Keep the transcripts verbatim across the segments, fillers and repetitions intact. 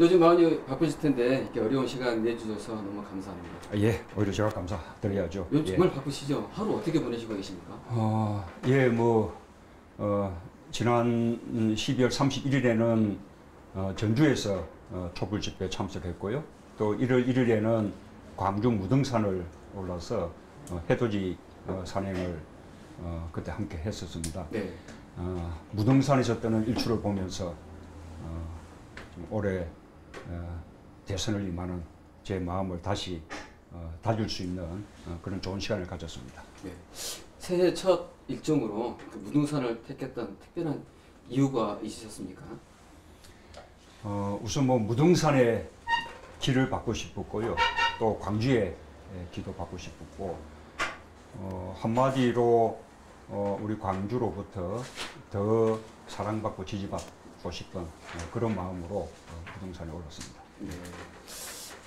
요즘 많이 바쁘실 텐데 이렇게 어려운 시간 내주셔서 너무 감사합니다. 아, 예, 오히려 제가 감사드려야죠. 요즘 예. 정말 바쁘시죠? 하루 어떻게 보내시고 계십니까? 어, 예, 뭐 어, 지난 십이월 삼십일일에는 어, 전주에서 어, 촛불 집회에 참석했고요. 또 일월 일일에는 광주 무등산을 올라서 어, 해돋이 어, 산행을 어, 그때 함께 했었습니다. 네. 어, 무등산에서 뜨는 일출을 보면서 어, 좀 올해 어, 대선을 임하는 제 마음을 다시 어, 다질 수 있는 어, 그런 좋은 시간을 가졌습니다. 네. 새해 첫 일정으로 그 무등산을 택했던 특별한 이유가 있으셨습니까? 어, 우선 뭐 무등산의 길을 받고 싶었고요. 또 광주의 기도 받고 싶었고 어, 한마디로 어, 우리 광주로부터 더 사랑받고 지지받고 싶은 어, 그런 마음으로 어, 부동산에 올랐습니다. 네.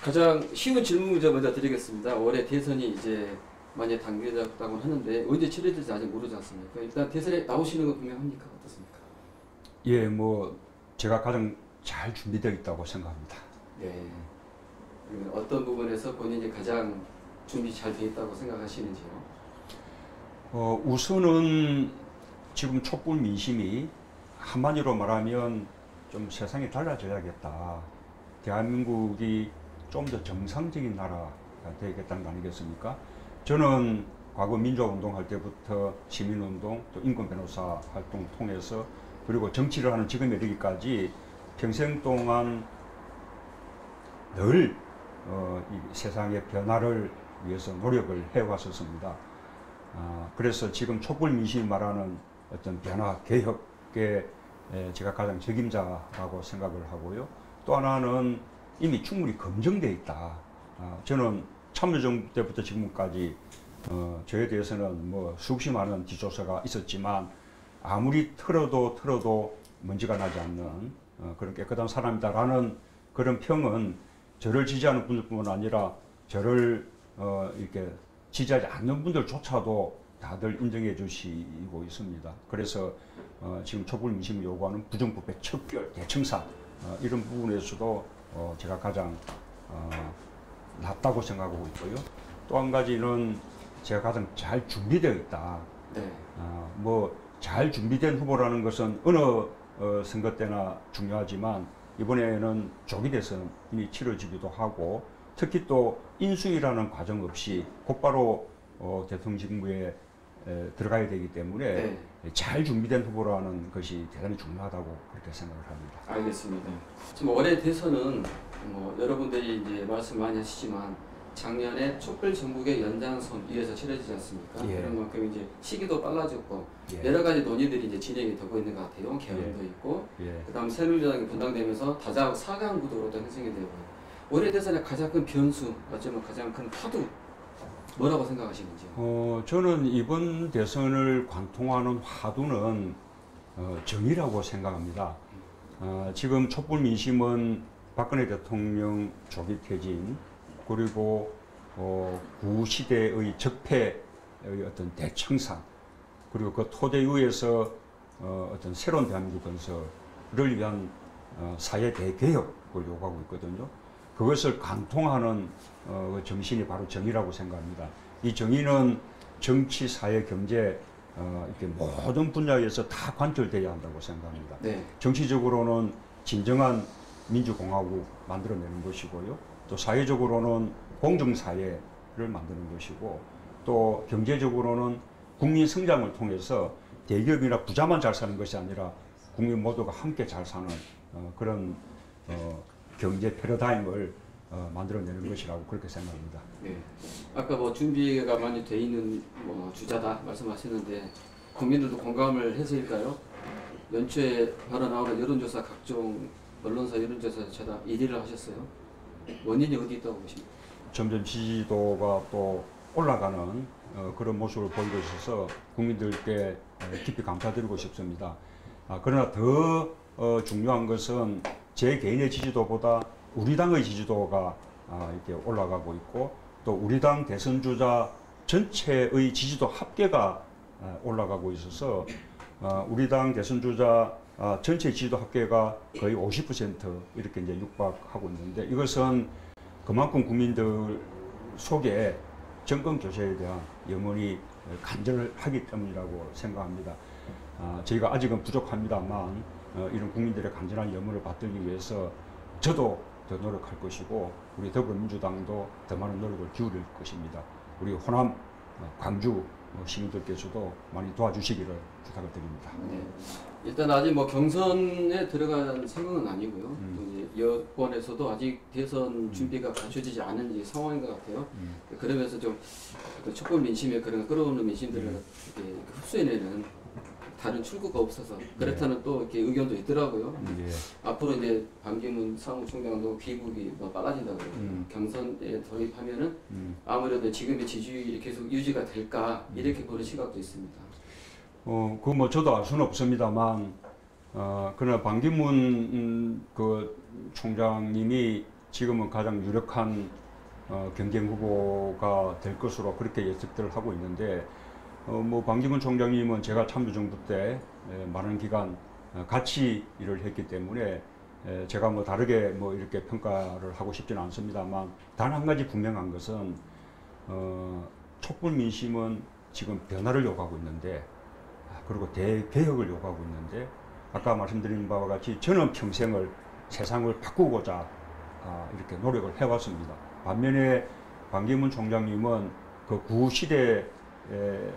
가장 쉬운 질문 먼저 드리겠습니다. 올해 대선이 이제 만약 당겨졌다고 하는데 언제 치러질지 아직 모르지 않습니까? 일단 대선에 나오시는 거 분명합니까? 어떻습니까? 예, 뭐 제가 가장 잘 준비되어 있다고 생각합니다. 네. 어떤 부분에서 본인이 가장 준비 잘 되어 있다고 생각하시는지요? 어, 우선은 지금 촛불 민심이 한마디로 말하면 좀 세상이 달라져야겠다. 대한민국이 좀 더 정상적인 나라가 되겠다는 거 아니겠습니까? 저는 과거 민주화운동할 때부터 시민운동, 또 인권변호사 활동을 통해서 그리고 정치를 하는 지금에 이르기까지 평생 동안 늘 어, 이 세상의 변화를 위해서 노력을 해왔었습니다. 어, 그래서 지금 촛불 민심이 말하는 어떤 변화, 개혁에 제가 가장 책임자라고 생각을 하고요. 또 하나는 이미 충분히 검증되어 있다. 어, 저는 참여정부 때부터 지금까지 어, 저에 대해서는 뭐 수없이 많은 뒷조사가 있었지만 아무리 틀어도 틀어도 먼지가 나지 않는 어, 그런 깨끗한 사람이다라는 그런 평은 저를 지지하는 분들뿐만 아니라 저를 어, 이렇게 지지하지 않는 분들조차도 다들 인정해 주시고 있습니다. 그래서 어, 지금 촛불 민심을 요구하는 부정부패 척결, 대청산 어, 이런 부분에서도 어, 제가 가장 어, 낫다고 생각하고 있고요. 또 한 가지는 제가 가장 잘 준비되어 있다. 네. 어, 뭐 잘 준비된 후보라는 것은 어느 어, 선거 때나 중요하지만 이번에는 조기 대선이 치러지기도 하고 특히 또 인수위라는 과정 없이 곧바로 어, 대통령 직무에 에, 들어가야 되기 때문에 네. 잘 준비된 후보라는 것이 대단히 중요하다고 그렇게 생각을 합니다. 알겠습니다. 지금 올해 대선은 뭐 여러분들이 이제 말씀 많이 하시지만 작년에 촛불 전국의 연장선 위에서 치러지지 않습니까? 예. 그런 만큼 이제 시기도 빨라졌고 예. 여러 가지 논의들이 이제 진행이 되고 있는 것 같아요. 개헌도 예. 있고 예. 그다음 새누리당이 분당되면서 다자 사강 구도로도 형성이 되고. 올해 대선의 가장 큰 변수, 어쩌면 가장 큰 파도, 뭐라고 생각하시는지요? 어, 저는 이번 대선을 관통하는 화두는 어, 정의라고 생각합니다. 어, 지금 촛불 민심은 박근혜 대통령 조기 퇴진, 그리고 어, 구시대의 적폐의 어떤 대청산, 그리고 그 토대 위에서 어, 어떤 새로운 대한민국 건설을 위한 어, 사회 대개혁을 요구하고 있거든요. 그것을 관통하는 어, 정신이 바로 정의라고 생각합니다. 이 정의는 정치, 사회, 경제 어, 이렇게 모든 분야에서 다 관철돼야 한다고 생각합니다. 네. 정치적으로는 진정한 민주공화국 만들어내는 것이고요. 또 사회적으로는 공정사회를 만드는 것이고 또 경제적으로는 국민 성장을 통해서 대기업이나 부자만 잘 사는 것이 아니라 국민 모두가 함께 잘 사는 어, 그런 어, 경제 패러다임을 어, 만들어내는 것이라고 그렇게 생각합니다. 네. 아까 뭐 준비가 많이 돼 있는 뭐 주자다 말씀하시는데 국민들도 공감을 해서일까요? 연초에 바로 나오는 여론조사 각종 언론사 여론조사에서 제가 일 위를 하셨어요. 원인이 어디 있다고 보십니까? 점점 지지도가 또 올라가는 어, 그런 모습을 보이고 있어서 국민들께 깊이 감사드리고 싶습니다. 아, 그러나 더 어, 중요한 것은 제 개인의 지지도보다 우리 당의 지지도가 이렇게 올라가고 있고 또 우리 당 대선 주자 전체의 지지도 합계가 올라가고 있어서 우리 당 대선 주자 아, 전체 지지도 합계가 거의 오십 퍼센트 이렇게 이제 육박하고 있는데, 이것은 그만큼 국민들 속에 정권 교체에 대한 염원이 간절하기 때문이라고 생각합니다. 아, 저희가 아직은 부족합니다만 어, 이런 국민들의 간절한 염원을 받들기 위해서 저도 더 노력할 것이고 우리 더불어민주당도 더 많은 노력을 기울일 것입니다. 우리 호남, 광주 시민들께서도 많이 도와주시기를 부탁을 드립니다. 네. 일단 아직 뭐 경선에 들어간 상황은 아니고요. 음. 이제 여권에서도 아직 대선 준비가 갖춰지지 않은 이제 상황인 것 같아요. 음. 그러면서 좀 촛불 민심에 그런 끌어오는 민심들을 음. 이렇게 흡수해내는 다른 출구가 없어서 그렇다는 네. 또 이렇게 의견도 있더라고요. 네. 앞으로 이제 반기문 사무총장도 귀국이 더 빨라진다고 그래요. 음. 경선에 돌입하면은 음. 아무래도 지금의 지지율이 계속 유지가 될까 이렇게 보는 시각도 있습니다. 어, 그 뭐 저도 알 수는 없습니다만, 어, 그러나 반기문 음, 그 총장님이 지금은 가장 유력한 어, 경쟁 후보가 될 것으로 그렇게 예측들을 하고 있는데. 어, 뭐, 반기문 총장님은 제가 참여정부 때 에, 많은 기간 어, 같이 일을 했기 때문에 에, 제가 뭐 다르게 뭐 이렇게 평가를 하고 싶지는 않습니다만, 단 한 가지 분명한 것은 어, 촛불 민심은 지금 변화를 요구하고 있는데, 그리고 대개혁을 요구하고 있는데, 아까 말씀드린 바와 같이 저는 평생을 세상을 바꾸고자 아, 이렇게 노력을 해왔습니다. 반면에 반기문 총장님은 그 구시대 예,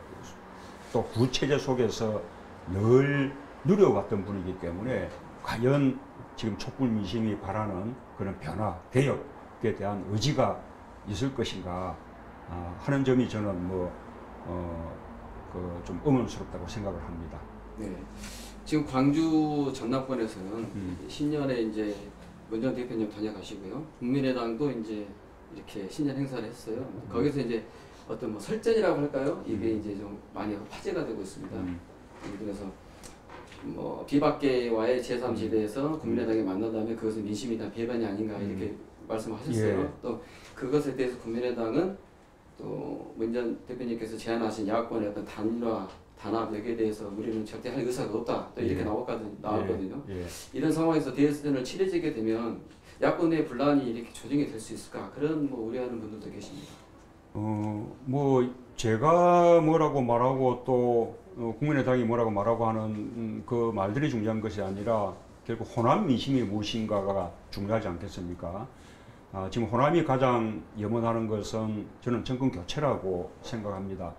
또 구체제 속에서 늘 누려왔던 분이기 때문에 과연 지금 촛불 민심이 바라는 그런 변화, 개혁에 대한 의지가 있을 것인가 아, 하는 점이 저는 뭐, 어, 그 좀 의문스럽다고 생각을 합니다. 네. 지금 광주 전남권에서는 음. 신년에 이제 문재인 대표님 다녀가시고요. 국민의당도 이제 이렇게 신년 행사를 했어요. 음. 거기서 이제 어떤 뭐 설전이라고 할까요? 이게 음. 이제 좀 많이 화제가 되고 있습니다. 음. 그래서 뭐 비박계와의 제삼 지대에서 국민의당이 만난 다음에 그것은 민심이 다 배반이 아닌가 이렇게 음. 말씀하셨어요. 예. 또 그것에 대해서 국민의당은 또 문재인 대표님께서 제안하신 야권의 어떤 단일화, 단합 여기에 대해서 우리는 절대 할 의사가 없다. 또 이렇게 예. 나왔거든요. 예. 예. 이런 상황에서 대선을 치러지게 되면 야권 내 분란이 이렇게 조정이 될 수 있을까? 그런 뭐 우려하는 분들도 계십니다. 어, 뭐 제가 뭐라고 말하고 또 어, 국민의당이 뭐라고 말하고 하는 음, 그 말들이 중요한 것이 아니라 결국 호남 민심이 무엇인가가 중요하지 않겠습니까? 아, 지금 호남이 가장 염원하는 것은 저는 정권 교체라고 생각합니다.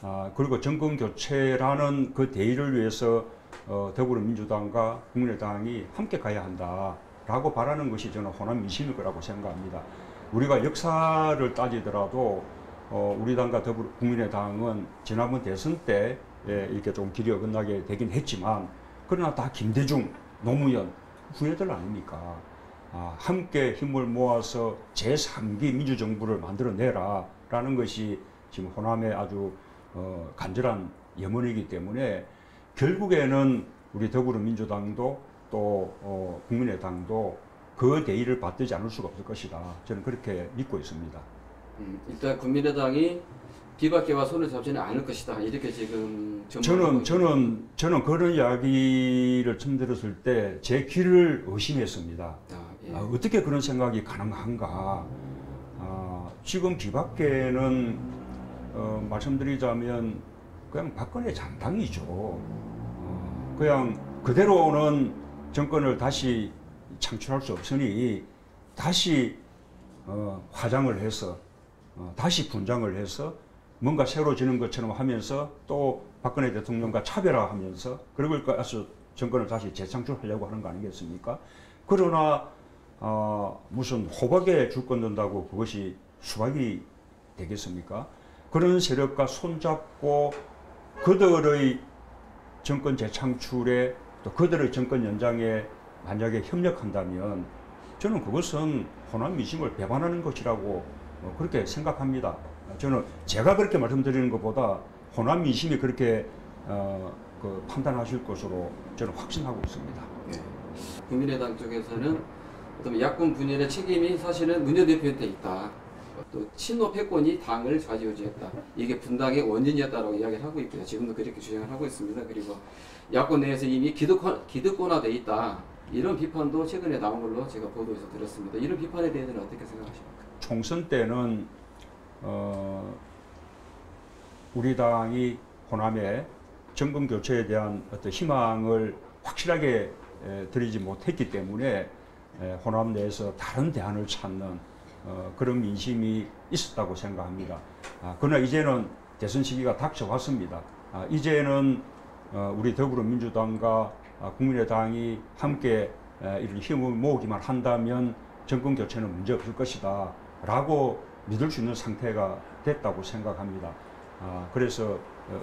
아, 그리고 정권 교체라는 그 대의를 위해서 어, 더불어민주당과 국민의당이 함께 가야 한다라고 바라는 것이 저는 호남 민심일 거라고 생각합니다. 우리가 역사를 따지더라도 어, 우리 당과 더불어 국민의당은 지난번 대선 때 예, 이렇게 좀 길이 어긋나게 되긴 했지만, 그러나 다 김대중, 노무현 후예들 아닙니까? 아, 함께 힘을 모아서 제삼 기 민주정부를 만들어내라라는 것이 지금 호남의 아주 어, 간절한 염원이기 때문에 결국에는 우리 더불어민주당도 또 어, 국민의당도 그 대의를 받들지 않을 수가 없을 것이다. 저는 그렇게 믿고 있습니다. 음, 일단 국민의당이 비박계와 손을 잡지는 않을 것이다. 이렇게 지금 저는 저는 저는 그런 이야기를 처음 들었을 때 제 귀를 의심했습니다. 아, 예. 아, 어떻게 그런 생각이 가능한가? 아, 지금 비박계는 어, 말씀드리자면 그냥 박근혜 잔당이죠. 어, 그냥 그대로는 정권을 다시 창출할 수 없으니 다시 어, 화장을 해서 어, 다시 분장을 해서 뭔가 새로지는 것처럼 하면서 또 박근혜 대통령과 차별화하면서 그러니까 정권을 다시 재창출하려고 하는 거 아니겠습니까? 그러나 어, 무슨 호박에 줄 건든다고 그것이 수박이 되겠습니까? 그런 세력과 손잡고 그들의 정권 재창출에 또 그들의 정권 연장에 만약에 협력한다면 저는 그것은 호남 민심을 배반하는 것이라고 그렇게 생각합니다. 저는 제가 그렇게 말씀드리는 것보다 호남 민심이 그렇게 어, 그 판단하실 것으로 저는 확신하고 있습니다. 네. 국민의당 쪽에서는 어떤 야권 분열의 책임이 사실은 문재인 대표한테 있다. 또 친노 패권이 당을 좌지우지했다. 이게 분당의 원인이었다라고 이야기를 하고 있고요. 지금도 그렇게 주장을 하고 있습니다. 그리고 야권 내에서 이미 기득권, 기득권화되어 있다. 이런 비판도 최근에 나온 걸로 제가 보도에서 들었습니다. 이런 비판에 대해서는 어떻게 생각하십니까? 총선 때는 어, 우리 당이 호남에 정권 교체에 대한 어떤 희망을 확실하게 에, 드리지 못했기 때문에 에, 호남 내에서 다른 대안을 찾는 어, 그런 민심이 있었다고 생각합니다. 아, 그러나 이제는 대선 시기가 닥쳐왔습니다. 아, 이제는 어, 우리 더불어민주당과 아, 국민의당이 함께 에, 이런 힘을 모으기만 한다면 정권 교체는 문제 없을 것이다 라고 믿을 수 있는 상태가 됐다고 생각합니다. 아, 그래서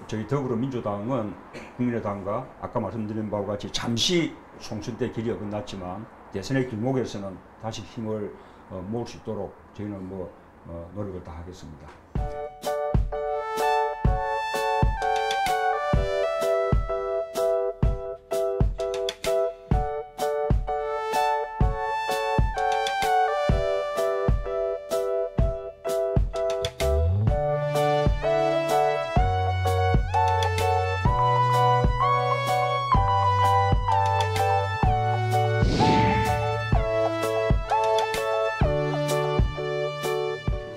저희 더불어민주당은 국민의당과 아까 말씀드린 바와 같이 잠시 총선 때 길이 어긋났지만 대선의 길목에서는 다시 힘을 어, 모을 수 있도록 저희는 뭐 어, 노력을 다 하겠습니다.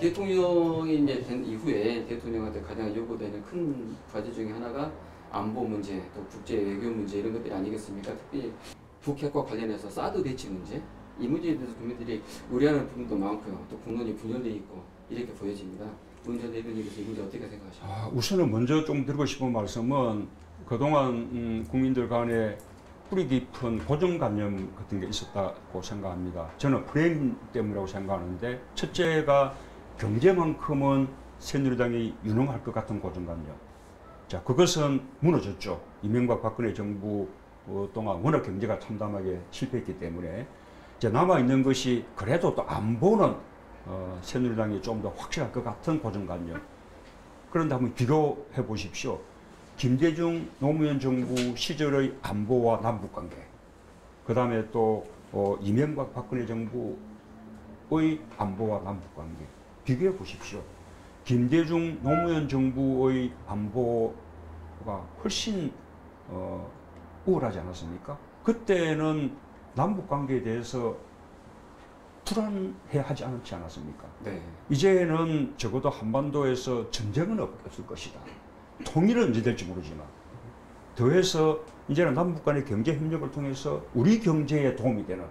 대통령이 이제 된 이후에 대통령한테 가장 요구되는 큰 과제 중에 하나가 안보 문제, 또 국제 외교 문제 이런 것들이 아니겠습니까? 특히 북핵과 관련해서 사드 배치 문제, 이 문제에 대해서 국민들이 우려하는 부분도 많고요. 또 국론이 분열되어 있고 이렇게 보여집니다. 문재인 대변인께서 이 문제 어떻게 생각하십니까? 아, 우선은 먼저 좀 드리고 싶은 말씀은 그동안 음, 국민들 간에 뿌리 깊은 고정관념 같은 게 있었다고 생각합니다. 저는 프레임 때문이라고 생각하는데, 첫째가 경제만큼은 새누리당이 유능할 것 같은 고정관념. 자, 그것은 무너졌죠. 이명박 박근혜 정부 동안 워낙 경제가 참담하게 실패했기 때문에 이제 남아있는 것이 그래도 또 안보는 어, 새누리당이 좀 더 확실할 것 같은 고정관념. 그런데 한번 비교해 보십시오. 김대중 노무현 정부 시절의 안보와 남북관계, 그 다음에 또 어, 이명박 박근혜 정부의 안보와 남북관계 비교해 보십시오. 김대중 노무현 정부의 안보가 훨씬 어, 우월하지 않았습니까? 그때는 남북관계에 대해서 불안해하지 않지 않았습니까? 네. 이제는 적어도 한반도에서 전쟁은 없을 것이다. 통일은 언제 될지 모르지만, 더해서 이제는 남북 간의 경제 협력을 통해서 우리 경제에 도움이 되는,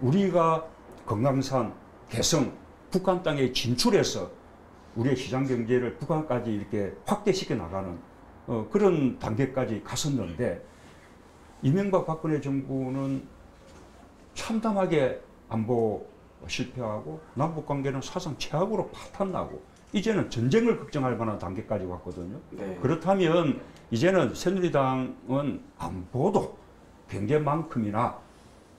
우리가 금강산, 개성, 북한 땅에 진출해서 우리의 시장 경제를 북한까지 이렇게 확대시켜 나가는 어, 그런 단계까지 갔었는데, 이명박 박근혜 정부는 참담하게 안보 실패하고 남북관계는 사상 최악으로 파탄나고 이제는 전쟁을 걱정할 만한 단계까지 왔거든요. 네. 그렇다면 이제는 새누리당은 안보도 경제만큼이나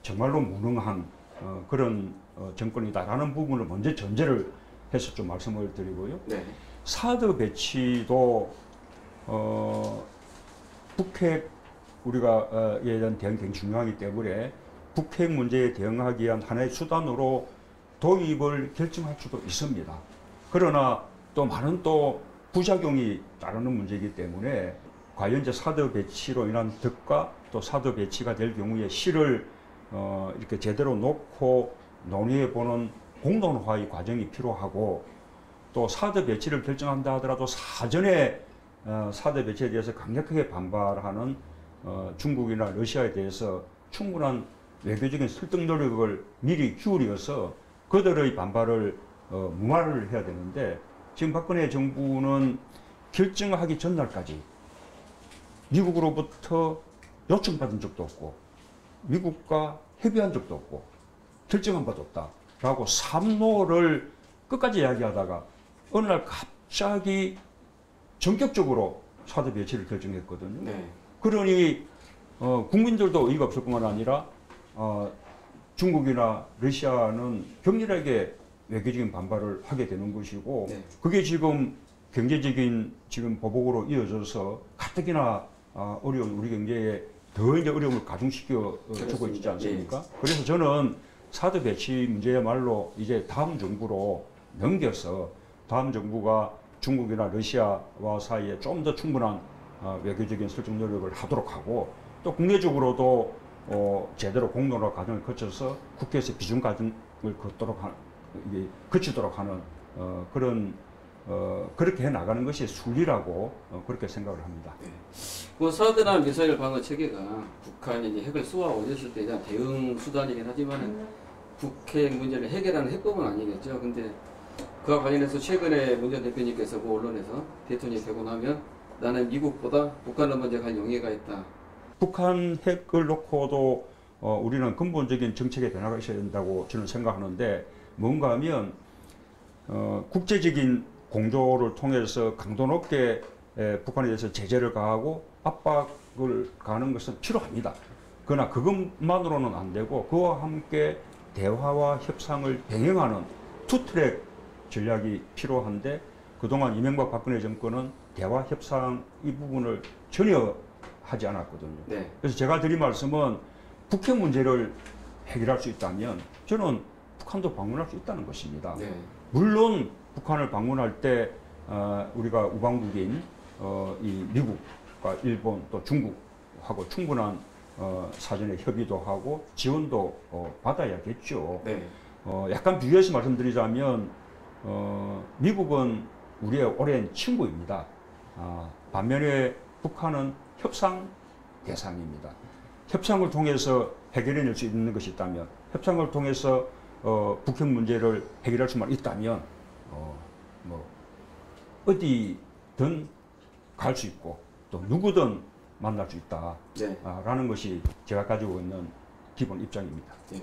정말로 무능한 어, 그런 어, 정권이다라는 부분을 먼저 전제를 해서 좀 말씀을 드리고요. 네. 사드 배치도 어, 북핵 우리가 어, 에 대한 대응이 굉장히 중요하기 때문에 북핵 문제에 대응하기 위한 하나의 수단으로 도입을 결정할 수도 있습니다. 그러나 또 많은 또 부작용이 따르는 문제이기 때문에 과연 이제 사드 배치로 인한 득과 또 사드 배치가 될 경우에 실을 어 이렇게 제대로 놓고 논의해보는 공론화의 과정이 필요하고, 또 사드 배치를 결정한다 하더라도 사전에 어 사드 배치에 대해서 강력하게 반발하는 어 중국이나 러시아에 대해서 충분한 외교적인 설득 노력을 미리 기울여서 그들의 반발을 어, 무마를 해야 되는데, 지금 박근혜 정부는 결정하기 전날까지 미국으로부터 요청받은 적도 없고 미국과 협의한 적도 없고 결정한 바도 없다라고 삼 노를 끝까지 이야기하다가 어느 날 갑자기 전격적으로 사드 배치를 결정했거든요. 네. 그러니 어, 국민들도 의의가 없을 뿐만 아니라 어, 중국이나 러시아는 격렬하게 외교적인 반발을 하게 되는 것이고, 네. 그게 지금 경제적인 지금 보복으로 이어져서 가뜩이나 어려운 우리 경제에 더 이제 어려움을 가중시켜 그렇습니다. 주고 있지 않습니까? 네. 그래서 저는 사드 배치 문제야말로 이제 다음 정부로 넘겨서 다음 정부가 중국이나 러시아와 사이에 좀 더 충분한 외교적인 설정 노력을 하도록 하고, 또 국내적으로도 어 제대로 공론화 과정을 거쳐서 국회에서 비준 과정을 거치도록 하는, 거치도록 하는 어 그런 어 그렇게 해 나가는 것이 순리라고 어 그렇게 생각을 합니다. 네. 뭐 사드나 미사일 방어 체계가 북한이 이제 핵을 쏘아 올렸을 때 대한 대응 수단이긴 하지만 북핵 문제를 해결하는 해법은 아니겠죠. 근데 그와 관련해서 최근에 문재인 대표님께서 뭐 언론에서 대통령이 되고 나면 나는 미국보다 북한을 먼저 간 용의가 있다. 북한 핵을 놓고도 어, 우리는 근본적인 정책의 변화가 있어야 된다고 저는 생각하는데, 뭔가 하면 어, 국제적인 공조를 통해서 강도 높게 에, 북한에 대해서 제재를 가하고 압박을 가하는 것은 필요합니다. 그러나 그것만으로는 안 되고 그와 함께 대화와 협상을 병행하는 투트랙 전략이 필요한데, 그동안 이명박 박근혜 정권은 대화 협상 이 부분을 전혀 하지 않았거든요. 네. 그래서 제가 드린 말씀은 북핵 문제를 해결할 수 있다면 저는 북한도 방문할 수 있다는 것입니다. 네. 물론 북한을 방문할 때 어, 우리가 우방국인 어, 이 미국과 일본 또 중국하고 충분한 어, 사전에 협의도 하고 지원도 어, 받아야겠죠. 네. 어, 약간 비교해서 말씀드리자면 어, 미국은 우리의 오랜 친구입니다. 아, 반면에 북한은 협상 대상입니다. 협상을 통해서 해결해낼 수 있는 것이 있다면, 협상을 통해서 어, 북핵 문제를 해결할 수만 있다면 어, 뭐 어디든 갈 수 있고 또 누구든 만날 수 있다라는 네. 것이 제가 가지고 있는 기본 입장입니다. 네.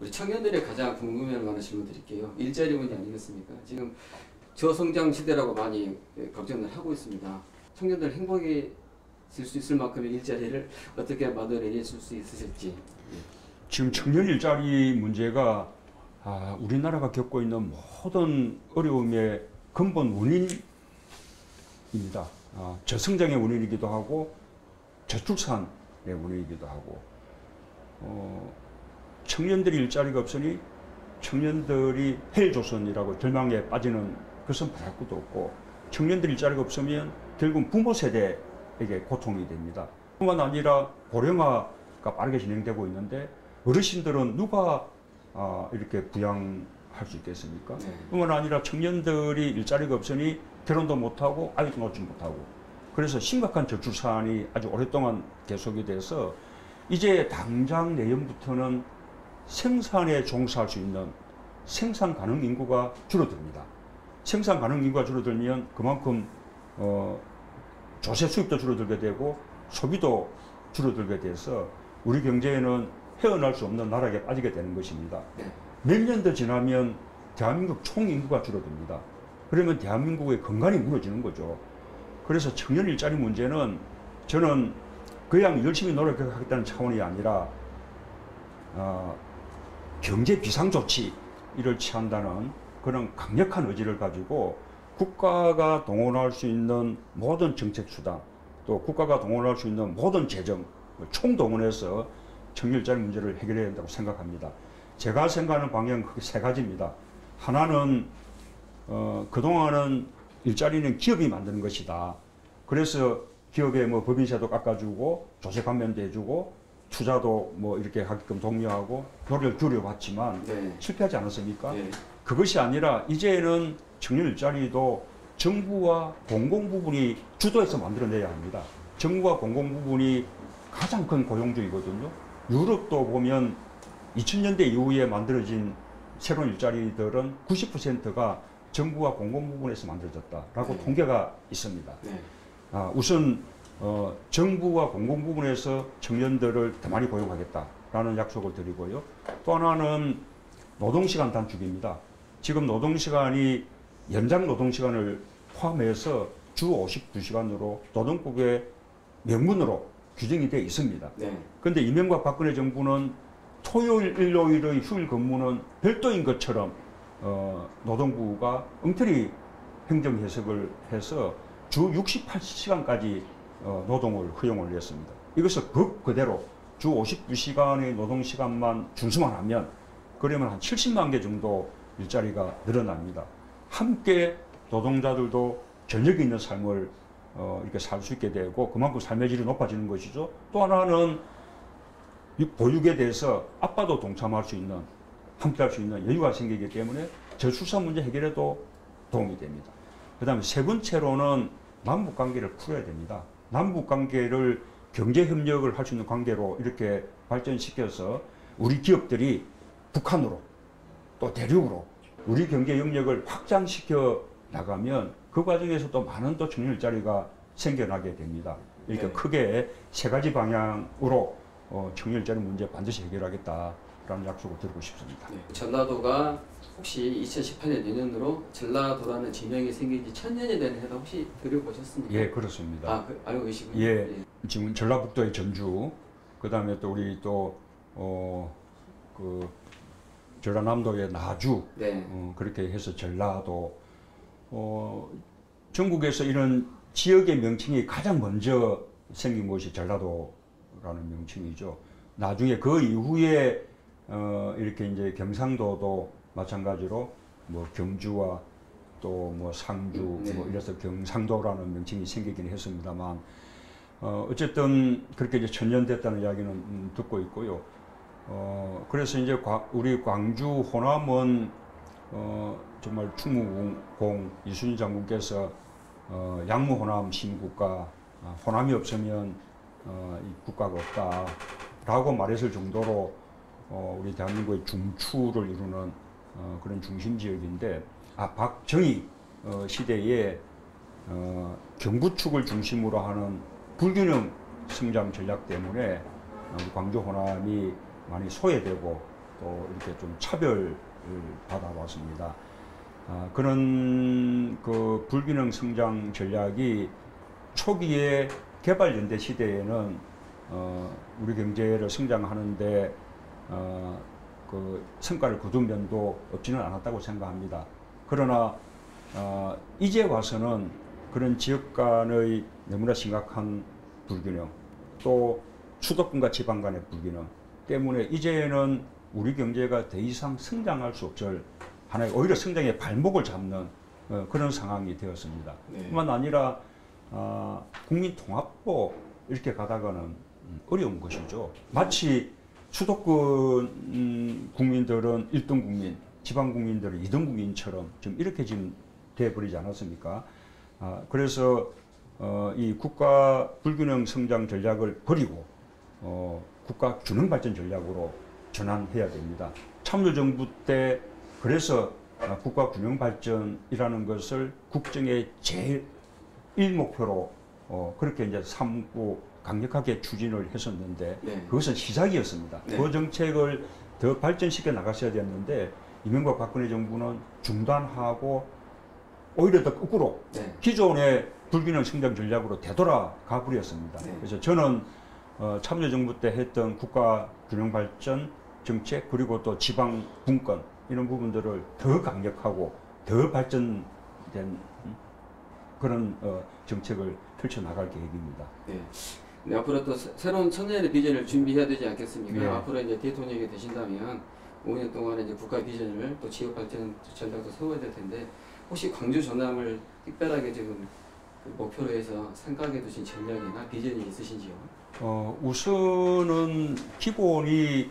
우리 청년들이 가장 궁금해하는 많은 질문 드릴게요. 일자리 문제 아니겠습니까? 지금 저성장 시대라고 많이 걱정을 하고 있습니다. 청년들 행복이 쓸 수 있을 만큼의 일자리를 어떻게 만들어낼 수 있으실지. 지금 청년 일자리 문제가 아, 우리나라가 겪고 있는 모든 어려움의 근본 원인입니다. 아, 저성장의 원인이기도 하고 저출산의 원인이기도 하고, 어, 청년들이 일자리가 없으니 청년들이 헬조선이라고 절망에 빠지는 것은 바랄 것도 없고, 청년들 일자리가 없으면 결국 부모 세대 이게 고통이 됩니다. 뿐만 아니라 고령화가 빠르게 진행되고 있는데 어르신들은 누가 아, 이렇게 부양할 수 있겠습니까? 네. 뿐만 아니라 청년들이 일자리가 없으니 결혼도 못하고 아이도 낳지 못하고, 그래서 심각한 저출산이 아주 오랫동안 계속이 돼서 이제 당장 내년부터는 생산에 종사할 수 있는 생산 가능 인구가 줄어듭니다. 생산 가능 인구가 줄어들면 그만큼 어, 조세 수입도 줄어들게 되고 소비도 줄어들게 돼서 우리 경제에는 헤어날 수 없는 나락에 빠지게 되는 것입니다. 몇 년 더 지나면 대한민국 총인구가 줄어듭니다. 그러면 대한민국의 건강이 무너지는 거죠. 그래서 청년 일자리 문제는 저는 그냥 열심히 노력하겠다는 차원이 아니라 어, 경제 비상조치를 취한다는 그런 강력한 의지를 가지고 국가가 동원할 수 있는 모든 정책수단, 또 국가가 동원할 수 있는 모든 재정, 총동원해서 청년 일자리 문제를 해결해야 된다고 생각합니다. 제가 생각하는 방향은 크게 세 가지입니다. 하나는 어, 그동안은 일자리는 기업이 만드는 것이다. 그래서 기업에 뭐 법인세도 깎아주고 조세 감면도 해주고 투자도 뭐 이렇게 하게끔 독려하고 노력을 줄여봤지만 네. 실패하지 않았습니까? 네. 그것이 아니라 이제는 청년 일자리도 정부와 공공부분이 주도해서 만들어내야 합니다. 정부와 공공부분이 가장 큰 고용주이거든요. 유럽도 보면 이천 년대 이후에 만들어진 새로운 일자리들은 구십 퍼센트가 정부와 공공부분에서 만들어졌다라고 네. 통계가 있습니다. 네. 아, 우선 어, 정부와 공공부분에서 청년들을 더 많이 고용하겠다라는 약속을 드리고요. 또 하나는 노동시간 단축입니다. 지금 노동시간이 연장 노동시간을 포함해서 주 오십두 시간으로 노동법의 명문으로 규정이 되어 있습니다. 그런데 네. 이명박 박근혜 정부는 토요일, 일요일의 휴일 근무는 별도인 것처럼 어, 노동부가 엉터리 행정해석을 해서 주 육십팔 시간까지 어, 노동을 허용을 했습니다. 이것을 법 그대로 주 오십두 시간의 노동시간만 준수만 하면, 그러면 한 칠십만 개 정도 일자리가 늘어납니다. 함께 노동자들도 저녁이 있는 삶을 어, 이렇게 살 수 있게 되고 그만큼 삶의 질이 높아지는 것이죠. 또 하나는 이 보육에 대해서 아빠도 동참할 수 있는, 함께할 수 있는 여유가 생기기 때문에 저출산 문제 해결에도 도움이 됩니다. 그 다음에 세 번째로는 남북관계를 풀어야 됩니다. 남북관계를 경제협력을 할 수 있는 관계로 이렇게 발전시켜서 우리 기업들이 북한으로 또 대륙으로 우리 경제 영역을 확장시켜 나가면 그 과정에서 또 많은 또 청년 일자리가 생겨나게 됩니다. 이렇게 네. 크게 세 가지 방향으로 어, 청년 일자리 문제 반드시 해결하겠다라는 약속을 드리고 싶습니다. 네. 전라도가 혹시 이천십팔 년 내년으로 전라도라는 지명이 생긴 지 천 년이 되는 해당 혹시 들어보셨습니까? 예, 그렇습니다. 아, 그, 알고 계시군요. 예, 예. 지금 전라북도의 전주, 그 다음에 또 우리 또, 어, 그, 전라남도의 나주, 네. 어, 그렇게 해서 전라도, 어, 전국에서 이런 지역의 명칭이 가장 먼저 생긴 곳이 전라도라는 명칭이죠. 나중에 그 이후에, 어, 이렇게 이제 경상도도 마찬가지로 뭐 경주와 또 뭐 상주, 네. 뭐 이래서 경상도라는 명칭이 생기긴 했습니다만, 어, 어쨌든 그렇게 이제 천년 됐다는 이야기는 음, 듣고 있고요. 어, 그래서 이제 과, 우리 광주 호남은, 어, 정말 충무공 이순신 장군께서, 어, 양무 호남 신국가, 어, 호남이 없으면, 어, 이 국가가 없다. 라고 말했을 정도로, 어, 우리 대한민국의 중추를 이루는, 어, 그런 중심 지역인데, 아, 박정희, 어, 시대에, 어, 경구축을 중심으로 하는 불균형 성장 전략 때문에, 어, 광주 호남이 많이 소외되고 또 이렇게 좀 차별을 받아왔습니다. 아, 그런 그 불균형 성장 전략이 초기에 개발연대 시대에는 어, 우리 경제를 성장하는데 어, 그 성과를 거둔 면도 없지는 않았다고 생각합니다. 그러나 어, 이제 와서는 그런 지역 간의 너무나 심각한 불균형 또 수도권과 지방 간의 불균형 때문에 이제는 우리 경제가 더 이상 성장할 수 없을 하나의 오히려 성장의 발목을 잡는 어, 그런 상황이 되었습니다. 네. 뿐만 아니라 어, 국민통합도 이렇게 가다가는 어려운 것이죠. 마치 수도권 음, 국민들은 일 등 국민, 지방 국민들은 이 등 국민처럼 지금 이렇게 지금 돼버리지 않았습니까? 아, 그래서 어, 이 국가 불균형 성장 전략을 버리고 어, 국가 균형 발전 전략으로 전환해야 됩니다. 참여정부 때 그래서 국가 균형 발전이라는 것을 국정의 제일 목표로 어 그렇게 이제 삼고 강력하게 추진을 했었는데 네. 그것은 시작이었습니다. 네. 그 정책을 더 발전시켜 나갔어야 됐는데 이명박 박근혜 정부는 중단하고 오히려 더 거꾸로 네. 기존의 불균형 성장 전략으로 되돌아가 버렸습니다. 네. 그래서 저는 어, 참여정부 때 했던 국가균형발전 정책 그리고 또 지방 분권 이런 부분들을 더 강력하고 더 발전된 그런 어, 정책을 펼쳐나갈 계획입니다. 네. 네, 앞으로 또 새로운 청년의 비전을 준비해야 되지 않겠습니까? 네. 앞으로 이제 대통령이 되신다면 오 년 동안 이제 국가 비전을 또 지역발전 전략도 세워야 될 텐데 혹시 광주 전남을 특별하게 지금 목표로 해서 생각해 두신 전략이나 비전이 있으신지요? 어, 우선은 기본이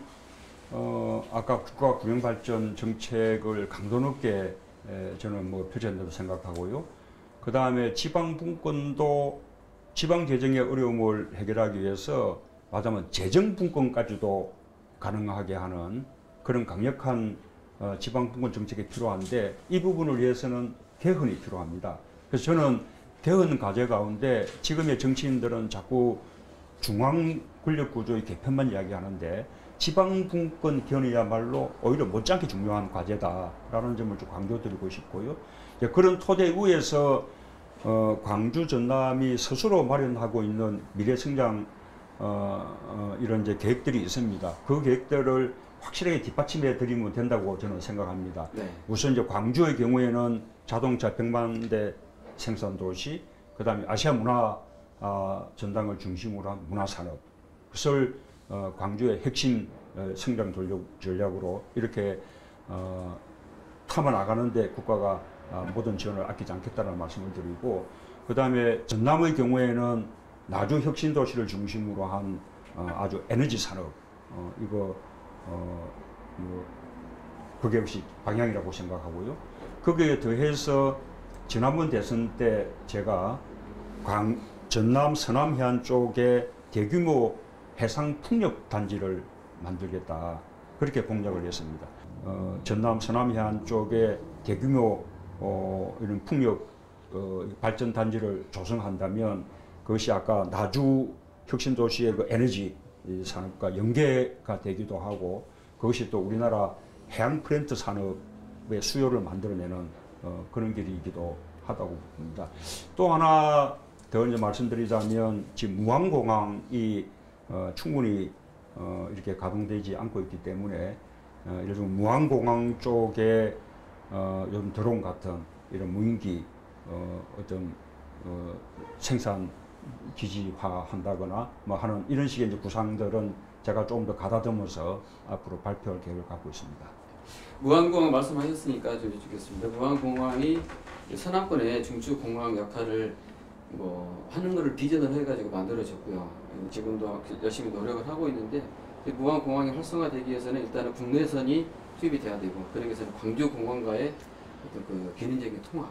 어, 아까 국가균형발전 정책을 강도 높게 에, 저는 뭐 표현된다고 생각하고요. 그 다음에 지방분권도 지방재정의 어려움을 해결하기 위해서 말하자면 재정분권까지도 가능하게 하는 그런 강력한 어, 지방분권 정책이 필요한데 이 부분을 위해서는 개헌이 필요합니다. 그래서 저는 개헌 과제 가운데 지금의 정치인들은 자꾸 중앙 권력 구조의 개편만 이야기하는데 지방분권 개헌이야말로 오히려 못지않게 중요한 과제다라는 점을 좀 강조드리고 싶고요. 그런 토대 위에서 어, 광주 전남이 스스로 마련하고 있는 미래성장 어, 어, 이런 이제 계획들이 있습니다. 그 계획들을 확실하게 뒷받침해 드리면 된다고 저는 생각합니다. 네. 우선 이제 광주의 경우에는 자동차 백만 대 생산도시, 그 다음에 아시아 문화 아, 전당을 중심으로 한 문화산업, 그것을 어, 광주의 핵심 어, 성장 전략으로 이렇게 어, 타면 나가는데 국가가 모든 지원을 아끼지 않겠다는 말씀을 드리고, 그 다음에 전남의 경우에는 나주 혁신도시를 중심으로 한 아주 에너지 산업, 이거 그게 역시 방향이라고 생각하고요. 거기에 더해서 지난번 대선 때 제가 광, 전남 서남해안 쪽에 대규모 해상풍력단지를 만들겠다, 그렇게 공약을 했습니다. 어, 전남 서남해안 쪽에 대규모 어, 이런 풍력 어, 발전단지를 조성한다면 그것이 아까 나주 혁신도시의 그 에너지 산업과 연계가 되기도 하고, 그것이 또 우리나라 해양 프렌트 산업의 수요를 만들어내는 어, 그런 길이기도 하다고 봅니다. 또 하나 더 이제 말씀드리자면, 지금 무안공항이 어, 충분히 어, 이렇게 가동되지 않고 있기 때문에 어, 예를 들면 무안공항 쪽에 어, 요즘 드론 같은 이런 무인기 어, 어떤 어, 생산 기지화한다거나 뭐 하는 이런 식의 이제 구상들은 제가 조금 더 가다듬어서 앞으로 발표할 계획을 갖고 있습니다. 무안공항 말씀하셨으니까 좀 여쭙겠습니다. 무안공항이 서남권의 중추공항 역할을 뭐 하는 것을 비전을 해가지고 만들어졌고요. 지금도 열심히 노력을 하고 있는데, 무안공항이 활성화되기 위해서는 일단은 국내선이 투입이 돼야 되고, 그러기 위해서는 광주공항과의 어떤 그 개인적인 통합,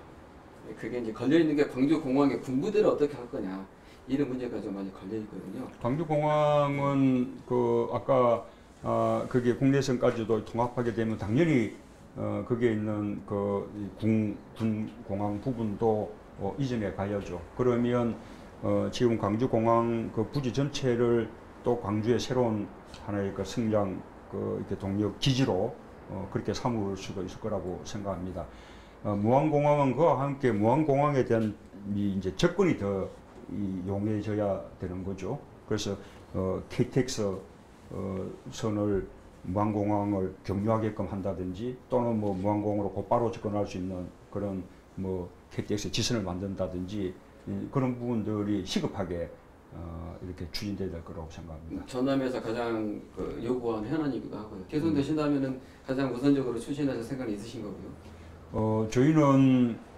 그게 이제 걸려있는 게 광주공항의 군부대를 어떻게 할 거냐, 이런 문제가 좀 많이 걸려있거든요. 광주공항은 그 아까 아 그게 국내선까지도 통합하게 되면 당연히 어 그게 있는 그 군 군공항 부분도 어, 이전에 가야죠. 그러면 어, 지금 광주공항 그 부지 전체를 또 광주의 새로운 하나의 그 성장 그 이렇게 동력 기지로 어, 그렇게 삼을 수도 있을 거라고 생각합니다. 어, 무안공항은 그와 함께 무안공항에 대한 이 이제 접근이 더 이 용이해져야 되는 거죠. 그래서 어, 케이티엑스 어, 선을 무안공항을 경유하게끔 한다든지, 또는 뭐 무안공항으로 곧바로 접근할 수 있는 그런 뭐 케이티엑스 지선을 만든다든지, 그런 부분들이 시급하게 어, 이렇게 추진돼야 될 거라고 생각합니다. 전남에서 가장 그 요구한 현안이기도 하고요. 개선되신다면은 가장 우선적으로 추진하실 생각이 있으신 거고요. 어, 저희는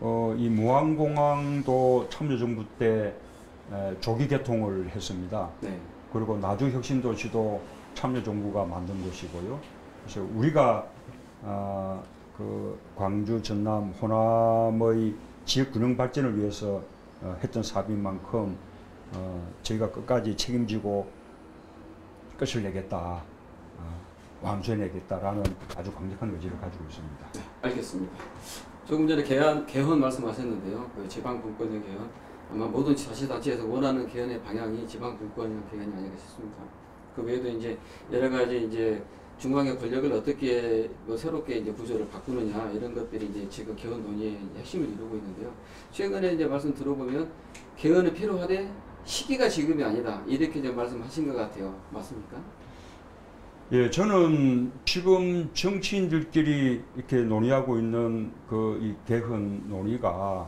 어, 이 무안공항도 참여정부 때 에, 조기 개통을 했습니다. 네. 그리고 나주 혁신도시도 참여정부가 만든 곳이고요. 그래서 우리가 어, 그 광주, 전남, 호남의 지역균형 발전을 위해서 어, 했던 사업인 만큼 어, 저희가 끝까지 책임지고 끝을 내겠다, 어, 완수해내겠다라는 아주 강력한 의지를 가지고 있습니다. 네, 알겠습니다. 조금 전에 개헌, 개헌 말씀하셨는데요. 그 지방분권의 개헌, 아마 모든 자치단체에서 원하는 개헌의 방향이 지방분권의 개헌이 아닌가 싶습니다. 그 외에도 이제 여러 가지 이제 중앙의 권력을 어떻게 뭐 새롭게 이제 구조를 바꾸느냐, 이런 것들이 이제 지금 개헌 논의의 핵심을 이루고 있는데요. 최근에 이제 말씀 들어보면 개헌은 필요하되 시기가 지금이 아니다, 이렇게 이제 말씀하신 것 같아요. 맞습니까? 예, 저는 지금 정치인들끼리 이렇게 논의하고 있는 그 이 개헌 논의가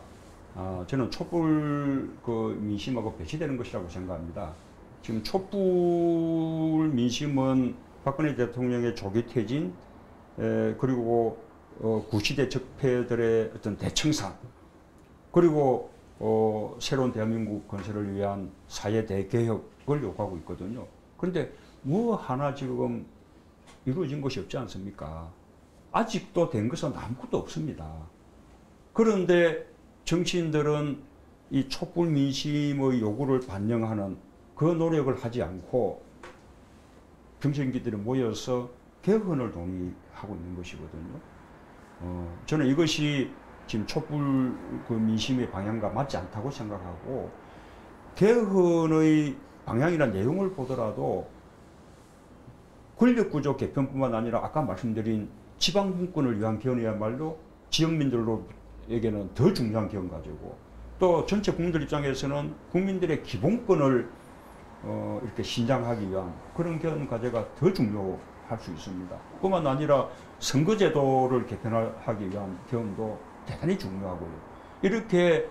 아, 저는 촛불 그 민심하고 배치되는 것이라고 생각합니다. 지금 촛불 민심은 박근혜 대통령의 조기 퇴진, 에, 그리고 어, 구시대 적폐들의 어떤 대청산, 그리고 어, 새로운 대한민국 건설을 위한 사회 대개혁을 요구하고 있거든요. 그런데 뭐 하나 지금 이루어진 것이 없지 않습니까? 아직도 된 것은 아무것도 없습니다. 그런데 정치인들은 이 촛불 민심의 요구를 반영하는 그 노력을 하지 않고 정치인들이 모여서 개헌을 논의하고 있는 것이거든요. 어, 저는 이것이 지금 촛불 그 민심의 방향과 맞지 않다고 생각하고, 개헌의 방향이나 내용을 보더라도 권력구조 개편뿐만 아니라 아까 말씀드린 지방분권을 위한 개헌이야말로 지역민들에게는 더 중요한 개헌 가지고, 또 전체 국민들 입장에서는 국민들의 기본권을 어, 이렇게 신장하기 위한 그런 개헌 과제가 더 중요할 수 있습니다. 뿐만 아니라 선거제도를 개편하기 위한 개헌도 대단히 중요하고요. 이렇게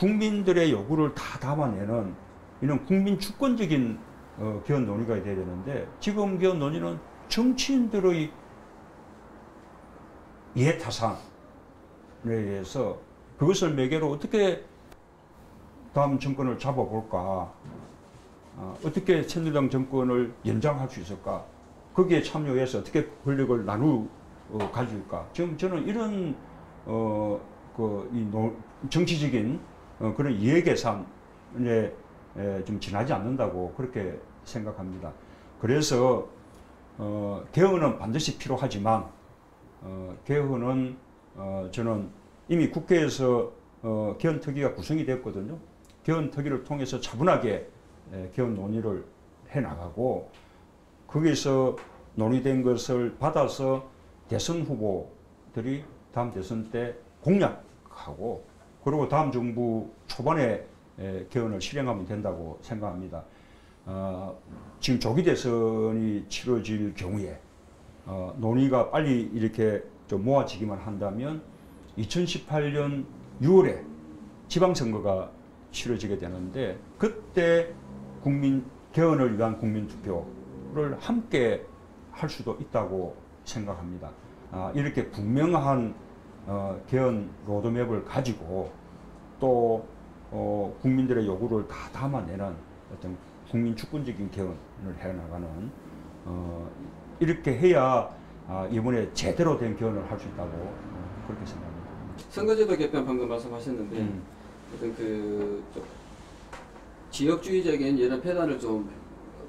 국민들의 요구를 다 담아내는 이런 국민 주권적인 어, 개헌 논의가 돼야 되는데, 지금 개헌 논의는 정치인들의 이해타산, 의해서 그것을 매개로 어떻게 다음 정권을 잡아볼까, 어, 어떻게 새누리당 정권을 연장할 수 있을까, 거기에 참여해서 어떻게 권력을 나누 어, 가질까. 지금 저는 이런 어, 그, 이 노, 정치적인 어, 그런 이해계산에 좀 지나지 않는다고 그렇게 생각합니다. 그래서 어, 개헌은 반드시 필요하지만 어, 개헌은 어, 저는 이미 국회에서 어, 개헌특위가 구성이 됐거든요. 개헌특위를 통해서 차분하게 에, 개헌 논의를 해나가고, 거기서 논의된 것을 받아서 대선 후보들이 다음 대선 때 공략하고, 그리고 다음 정부 초반에 에, 개헌을 실행하면 된다고 생각합니다. 어, 지금 조기 대선이 치러질 경우에 어, 논의가 빨리 이렇게 좀 모아지기만 한다면 이천십팔 년 유월에 지방선거가 치러지게 되는데, 그때 국민 개헌을 위한 국민투표를 함께 할 수도 있다고 생각합니다. 아, 이렇게 분명한 어, 개헌 로드맵을 가지고 또 어, 국민들의 요구를 다 담아내는 어떤 국민주권적인 개헌을 해나가는 어, 이렇게 해야 아, 이번에 제대로 된 개헌을 할 수 있다고 어, 그렇게 생각합니다. 선거제도 개편 방금 말씀하셨는데 음. 어떤 그 지역주의적인 이런 폐단을 좀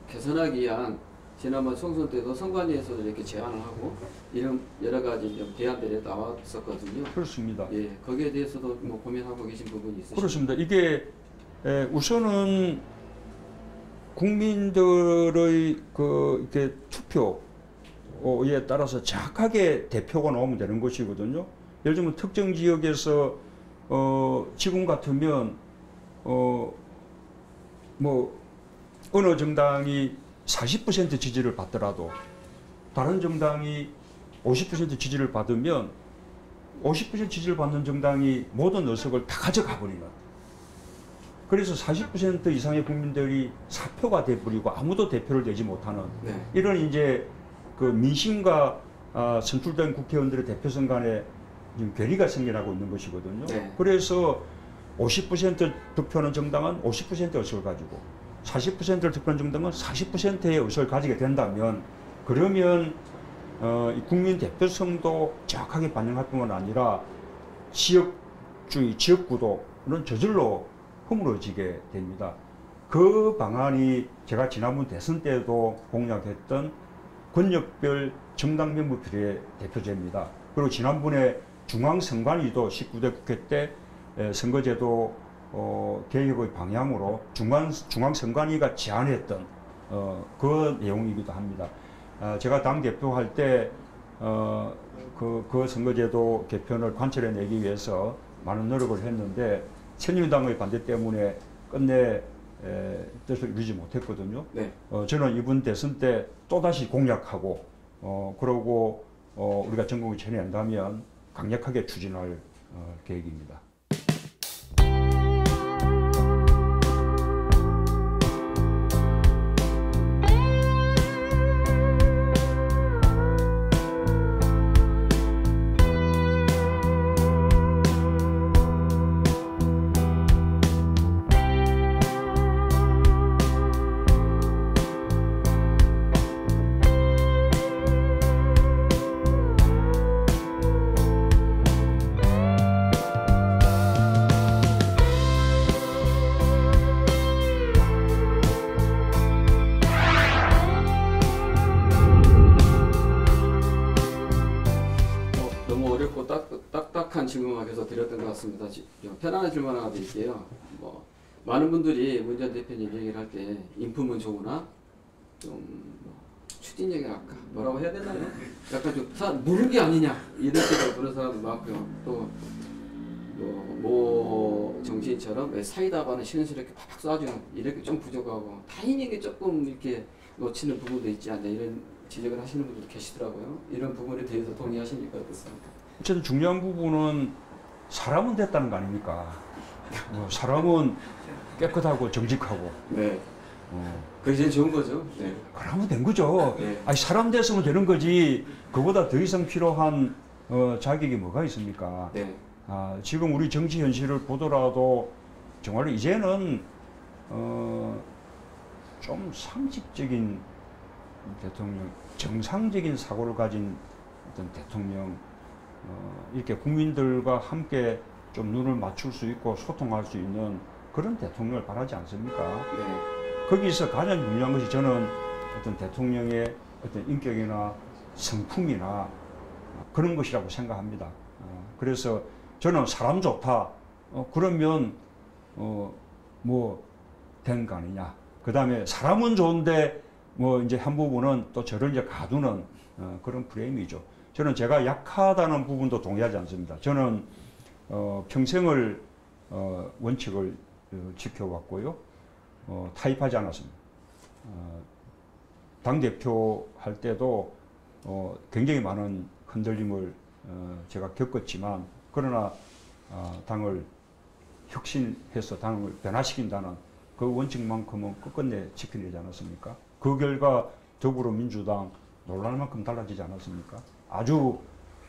개선하기 위한 지난번 총선 때도 선관위에서 이렇게 제안을 하고 이런 여러 가지 대안들이 나왔었거든요. 그렇습니다. 예, 거기에 대해서도 뭐 고민하고 계신 부분이 있으신가요? 그렇습니다. 이게 에, 우선은 국민들의 그 이렇게 투표에 따라서 정확하게 대표가 나오면 되는 것이거든요. 예를 들면 특정 지역에서 어, 지금 같으면 어, 뭐 어느 정당이 사십 퍼센트 지지를 받더라도 다른 정당이 오십 퍼센트 지지를 받으면 오십 퍼센트 지지를 받는 정당이 모든 의석을 다 가져가 버리는, 그래서 사십 퍼센트 이상의 국민들이 사표가 돼버리고 아무도 대표를 내지 못하는, 네. 이런 이제 그 민심과 아, 선출된 국회의원들의 대표성 간에 지금 괴리가 생겨나고 있는 것이거든요. 네. 그래서 오십 퍼센트 득표하는 정당은 오십 퍼센트 의석을 가지고 사십 퍼센트를 득표한 정당은 사십 퍼센트의 의석을 가지게 된다면, 그러면 어, 이 국민 대표성도 정확하게 반영할 뿐만 아니라 지역주의, 지역구도는 저절로 허물어지게 됩니다. 그 방안이 제가 지난번 대선 때도 공약했던 권력별 정당명부 비례 대표제입니다. 그리고 지난번에 중앙선관위도 십구 대 국회 때 선거제도 어, 개혁의 방향으로 중간, 중앙선관위가 제안했던 어, 그 내용이기도 합니다. 아, 제가 당 대표할 때 어, 그, 그 선거제도 개편을 관철해내기 위해서 많은 노력을 했는데 새누리당의 반대 때문에 끝내 에, 뜻을 이루지 못했거든요. 네. 어, 저는 이번 대선 때 또다시 공략하고 어, 그러고 어, 우리가 정권을 쳐낸다면 강력하게 추진할 어, 계획입니다. 질문하셔서 드렸던 것 같습니다. 편안한 질문 하나 드릴게요. 뭐 많은 분들이 문재인 대표님 얘기를 할 때 인품은 좋으나 좀 추진력이 아까 뭐라고 해야 되나요? 약간 좀 모르는 게 아니냐 이렇게 그런 사람도 많고요. 또 뭐 정치인처럼 왜 사이다 반을 시원스럽게 팍팍 쏴주는 이렇게 좀 부족하고 타인에게 조금 이렇게 놓치는 부분도 있지 않냐 이런 지적을 하시는 분들도 계시더라고요. 이런 부분에 대해서 동의하십니까? 어떻습니까? 어쨌든 중요한 부분은 사람은 됐다는 거 아닙니까? 어, 사람은 깨끗하고 정직하고. 네. 어. 그게 제일 좋은 거죠. 네. 그러면 된 거죠. 네. 아니, 사람 됐으면 되는 거지. 그보다 더 이상 필요한 어, 자격이 뭐가 있습니까? 네. 아, 지금 우리 정치 현실을 보더라도 정말로 이제는 어, 좀 상식적인 대통령, 정상적인 사고를 가진 어떤 대통령, 어, 이렇게 국민들과 함께 좀 눈을 맞출 수 있고 소통할 수 있는 그런 대통령을 바라지 않습니까? 네. 거기서 가장 중요한 것이 저는 어떤 대통령의 어떤 인격이나 성품이나 그런 것이라고 생각합니다. 어, 그래서 저는 사람 좋다. 어, 그러면 어, 뭐 된 거 아니냐. 그 다음에 사람은 좋은데 뭐 이제 한 부분은 또 저를 이제 가두는 어, 그런 프레임이죠. 저는 제가 약하다는 부분도 동의하지 않습니다. 저는 어, 평생을 어, 원칙을 어, 지켜왔고요. 어, 타협하지 않았습니다. 어, 당대표 할 때도 어, 굉장히 많은 흔들림을 어, 제가 겪었지만, 그러나 어, 당을 혁신해서 당을 변화시킨다는 그 원칙만큼은 끝끝내 지켜내지 않았습니까? 그 결과 더불어민주당 놀랄 만큼 달라지지 않았습니까? 아주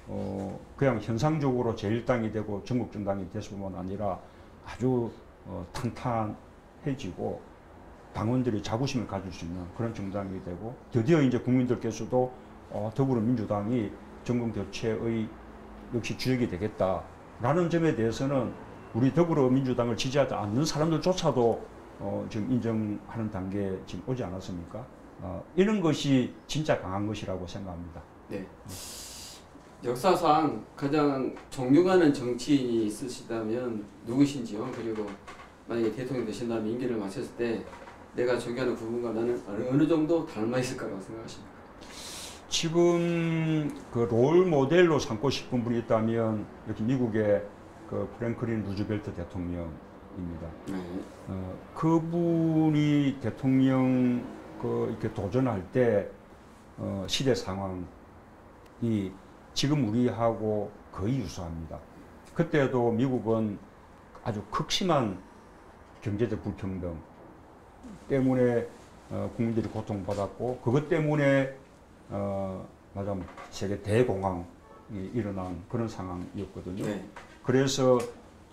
어, 그냥 현상적으로 제일 당이 되고 전국정당이 됐을 뿐만 아니라 아주 어, 탄탄해지고 당원들이 자부심을 가질 수 있는 그런 정당이 되고, 드디어 이제 국민들께서도 어, 더불어민주당이 정권교체의 역시 주역이 되겠다라는 점에 대해서는 우리 더불어민주당을 지지하지 않는 사람들조차도 어, 지금 인정하는 단계에 지금 오지 않았습니까? 어, 이런 것이 진짜 강한 것이라고 생각합니다. 네. 역사상 가장 존경하는 정치인이 있으시다면 누구신지요? 그리고 만약에 대통령 되신다면 임기를 마쳤을 때 내가 존경하는 그분과 나는 어느 정도 닮아 있을 거라고 생각하십니까? 지금 그 롤 모델로 삼고 싶은 분이 있다면 이렇게 미국의 그 프랭클린 루즈벨트 대통령입니다. 네. 어, 그분이 대통령 그 이렇게 도전할 때 어, 시대 상황이 지금 우리하고 거의 유사합니다. 그때도 미국은 아주 극심한 경제적 불평등 때문에 어, 국민들이 고통받았고, 그것 때문에 어, 맞아, 세계 대공황이 일어난 그런 상황이었거든요. 네. 그래서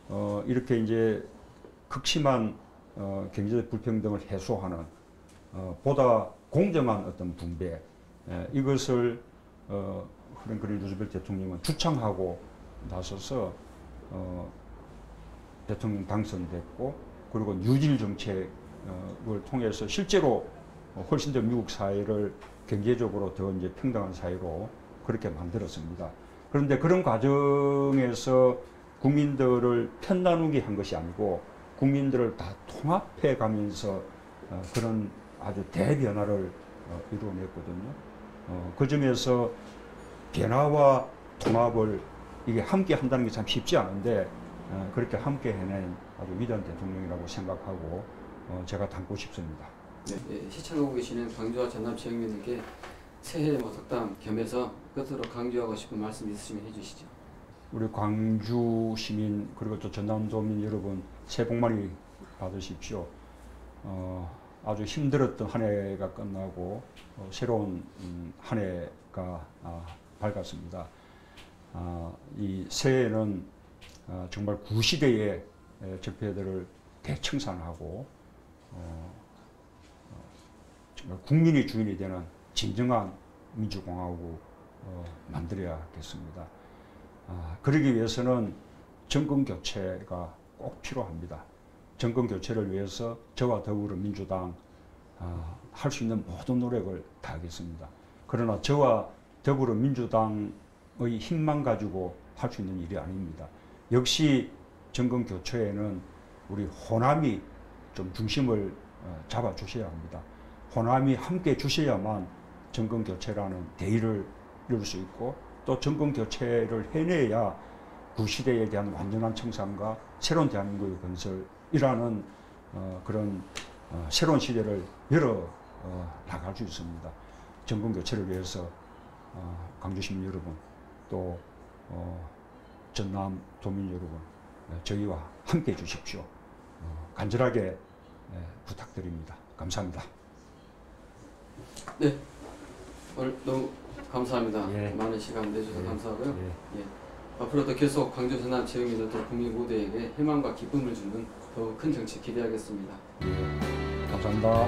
어, 이렇게 이제 극심한 어, 경제적 불평등을 해소하는 어, 보다 공정한 어떤 분배, 예, 이것을 어, 프랭클린 루즈벨트 대통령은 주창하고 나서서 어, 대통령 당선됐고, 그리고 뉴딜 정책을 통해서 실제로 훨씬 더 미국 사회를 경제적으로 더 이제 평등한 사회로 그렇게 만들었습니다. 그런데 그런 과정에서 국민들을 편 나누기 한 것이 아니고 국민들을 다 통합해 가면서 어, 그런 아주 대변화를 어, 이루어냈거든요. 어, 그 점에서 변화와 통합을 이게 함께 한다는 게 참 쉽지 않은데 어, 그렇게 함께 해낸 아주 위대한 대통령이라고 생각하고 어, 제가 담고 싶습니다. 네, 예, 시청하고 계시는 강주와 전남 지역민들께 새해 모석담 겸해서 끝으로 강조하고 싶은 말씀 있으시면 해주시죠. 우리 광주 시민 그리고 또 전남도민 여러분, 새해 복 많이 받으십시오. 어, 아주 힘들었던 한 해가 끝나고 어, 새로운 음, 한 해가 아, 밝았습니다. 아, 이 새해에는 아, 정말 구시대의 적폐들을 대청산하고 어, 정말 국민이 주인이 되는 진정한 민주공화국을 어, 만들어야겠습니다. 아, 그러기 위해서는 정권교체가 꼭 필요합니다. 정권교체를 위해서 저와 더불어민주당 아, 할 수 있는 모든 노력을 다하겠습니다. 그러나 저와 더불어민주당의 힘만 가지고 할 수 있는 일이 아닙니다. 역시 정권교체에는 우리 호남이 좀 중심을 어, 잡아주셔야 합니다. 호남이 함께 주셔야만 정권교체라는 대의를 이룰 수 있고, 또 정권교체를 해내야 구시대에 대한 완전한 청산과 새로운 대한민국의 건설이라는 어, 그런 어, 새로운 시대를 열어 어, 나갈 수 있습니다. 정권교체를 위해서 어, 광주시민 여러분, 또 어, 전남 도민 여러분, 저희와 함께 해 주십시오. 어, 간절하게 예, 부탁드립니다. 감사합니다. 네, 오늘 너무 감사합니다. 예. 많은 시간 내주셔서 감사하고요. 예. 예. 앞으로도 계속 광주 전남 지역민들도 국민 모두에게 희망과 기쁨을 주는 더 큰 정치 기대하겠습니다. 감사합니다.